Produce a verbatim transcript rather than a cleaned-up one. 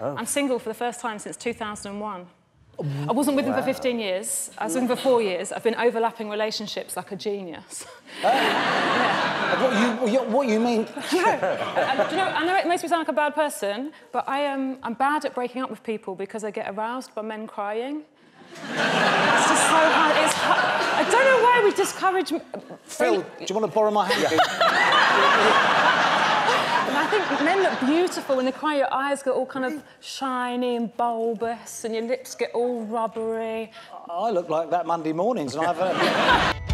Oh. I'm single for the first time since two thousand one. I wasn't with him wow. for fifteen years. I was with him for four years. I've been overlapping relationships like a genius. Oh. Yeah. What, you, what you mean? No. I, do you know, I know it makes me sound like a bad person, but I am, I'm bad at breaking up with people because I get aroused by men crying. It's just so hard. It's hard. I don't know why we discourage... Phil, do you want to borrow my hand? And I think men look beautiful when they cry. Your eyes get all kind of shiny and bulbous and your lips get all rubbery. I look like that Monday mornings and I've heard...